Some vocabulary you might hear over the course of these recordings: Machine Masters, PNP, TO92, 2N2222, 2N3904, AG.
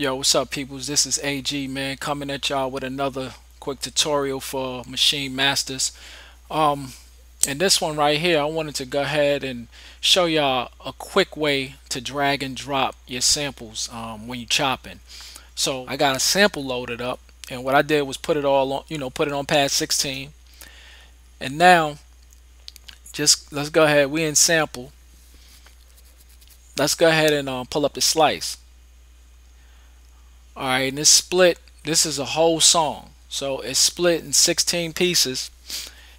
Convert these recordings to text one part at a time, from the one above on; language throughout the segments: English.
Yo, what's up, peoples? This is AG, man, coming at y'all with another quick tutorial for Machine Masters. And this one right here, I wanted to go ahead and show y'all a quick way to drag and drop your samples when you're chopping. So I got a sample loaded up, and what I did was put it all on, put it on pad 16. And now, let's go ahead. We in sample. Let's go ahead and pull up the slice. Alright, and it's split. This is a whole song, so it's split in 16 pieces,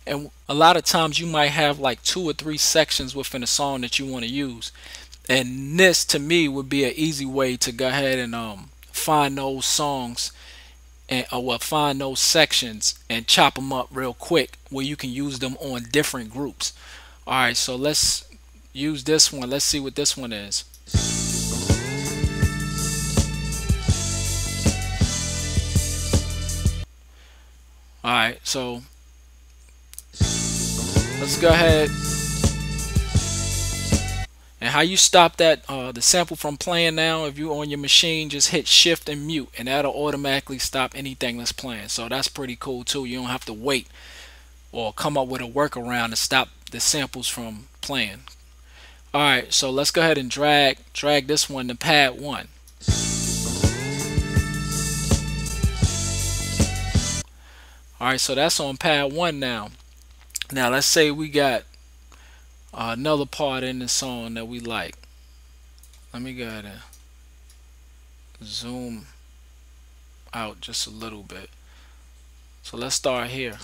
and a lot of times you might have like 2 or 3 sections within a song that you want to use, and this to me would be an easy way to go ahead and find those songs and find those sections and chop them up real quick where you can use them on different groups. Alright, so let's use this one. Let's see what this one is. Alright, so let's go ahead. And how you stop that the sample from playing now, if you're on your machine, just hit shift and mute, and that'll automatically stop anything that's playing. So that's pretty cool too. You don't have to wait or come up with a workaround to stop the samples from playing. Alright, so let's go ahead and drag this one to pad 1. Alright, so that's on pad 1 now. Now let's say we got another part in the song that we like. Let me go ahead and zoom out just a little bit. So let's start here.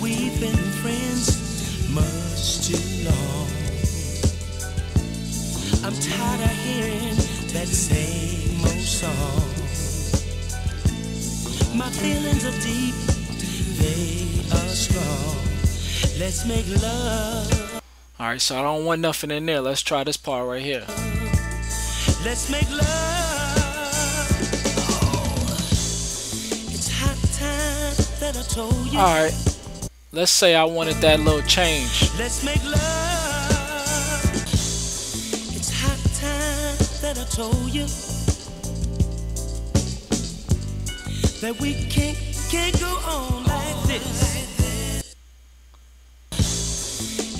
We've been friends much too long. I'm tired of hearing that same old song. My feelings are deep, they are strong. Let's make love. Alright, so I don't want nothing in there. Let's try this part right here. Let's make love. Oh, it's hot time that I told you. Alright, let's say I wanted that little change. Let's make love. It's hot time that I told you that we can't go on like this.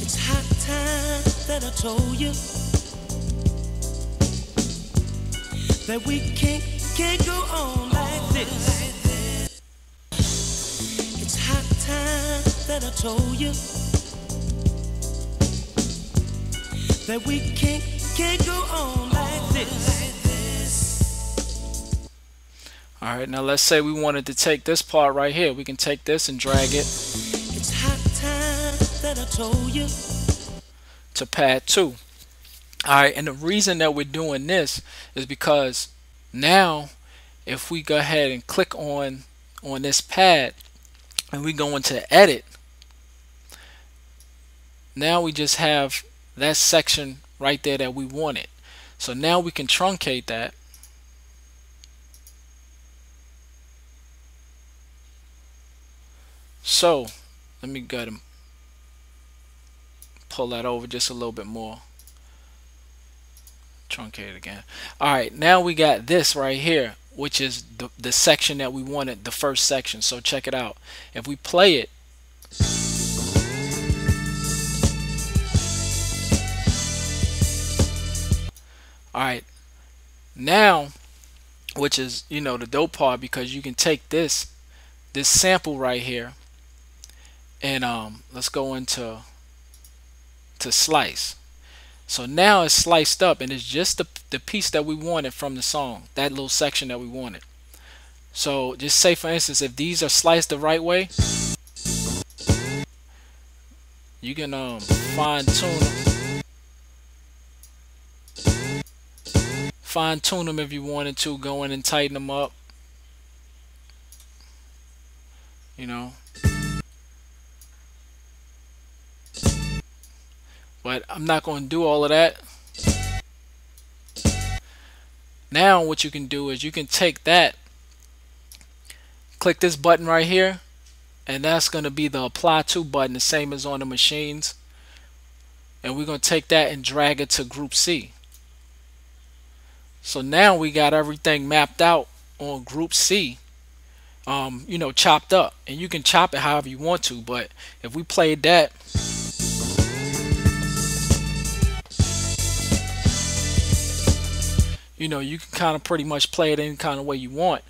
It's hot time that I told you that we can't go on like this. It's hot time that I told you that we can't go on like this. Alright, now let's say we wanted to take this part right here. We can take this and drag it. It's hot time that I told you to pad 2. Alright, and the reason that we're doing this is because now if we go ahead and click on this pad and we go into edit, now we just have that section right there that we wanted. So now we can truncate that. So let me go ahead and pull that over just a little bit more. Truncate it again. Alright, now we got this right here, which is the section that we wanted, the first section. So check it out. If we play it, alright, now, which is, the dope part, because you can take this sample right here and let's go into slice. So now it's sliced up, and it's just the piece that we wanted from the song, that little section that we wanted. So just say, for instance, if these are sliced the right way, you can fine tune them if you wanted to, go in and tighten them up, But I'm not going to do all of that. Now what you can do is you can take that, click this button right here, and that's going to be the apply to button, the same as on the machines. and we're going to take that and drag it to group C. So now we got everything mapped out on group C, you know, chopped up, and you can chop it however you want to. But if we played that, you know, you can kind of pretty much play it any kind of way you want.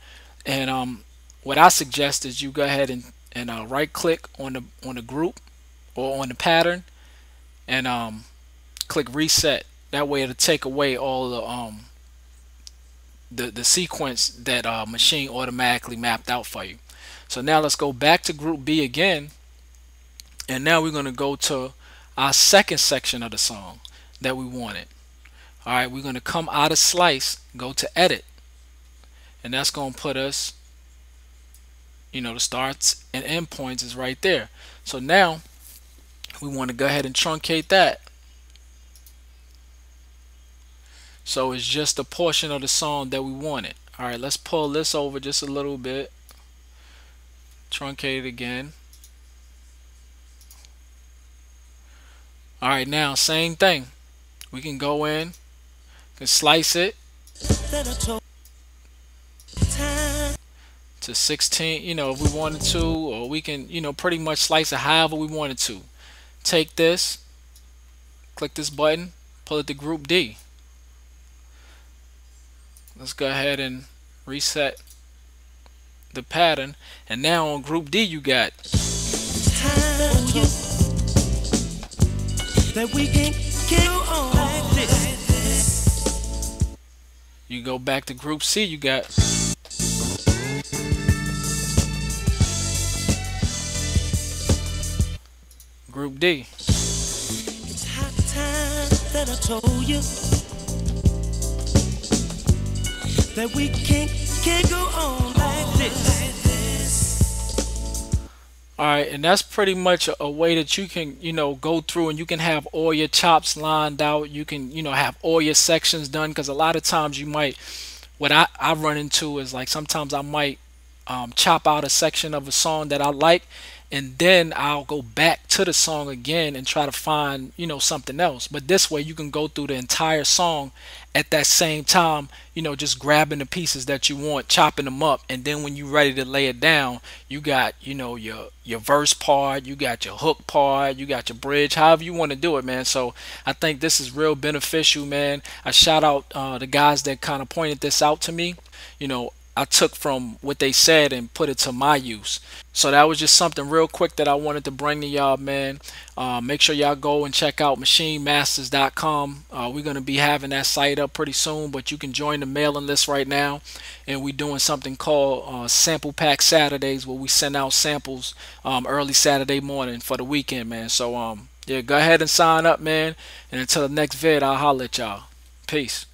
And what I suggest is you go ahead and right click on the group or on the pattern and click reset. That way it'll take away all the sequence that Machine automatically mapped out for you. So now let's go back to group B again, and now we're going to go to our second section of the song that we wanted. Alright, we're going to come out of slice, go to edit, and that's going to put us, you know, the starts and end points is right there. So now we want to go ahead and truncate that, so it's just a portion of the song that we wanted. Alright, let's pull this over just a little bit, truncate it again. Alright, now same thing, we can go in, can slice it to 16, you know, if we wanted to, or we can, you know, pretty much slice it however we wanted to. Take this, click this button, pull it to group D. Let's go ahead and reset the pattern, and now on group D you got that we can on this. You go back to group C, you got, group D. It's high time that I told you that we can't go on like this. Alright, and that's pretty much a way that you can, you know, go through and you can have all your chops lined out. You can, you know, have all your sections done, because a lot of times you might, what I run into is, like, sometimes I might chop out a section of a song that I like, and then I'll go back to the song again and try to find, you know, something else. But this way you can go through the entire song at that same time, you know, just grabbing the pieces that you want, chopping them up, and then when you're ready to lay it down, you got, you know, your verse part, you got your hook part, you got your bridge, however you want to do it, man. So I think this is real beneficial, man. I shout out the guys that kind of pointed this out to me. You know, I took from what they said and put it to my use. So that was just something real quick that I wanted to bring to y'all, man. Make sure y'all go and check out machinemasters.com. We're going to be having that site up pretty soon, but you can join the mailing list right now. And we're doing something called Sample Pack Saturdays, where we send out samples early Saturday morning for the weekend, man. So yeah, go ahead and sign up, man. And until the next vid, I'll holler at y'all. Peace.